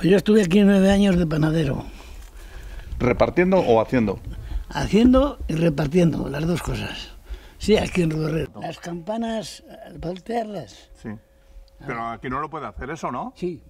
Pues yo estuve aquí 9 años de panadero. ¿Repartiendo o haciendo? Haciendo y repartiendo, las dos cosas. Sí, aquí en Rodorrero. Las campanas, voltearlas. Sí. Pero aquí no lo puede hacer eso, ¿no? Sí.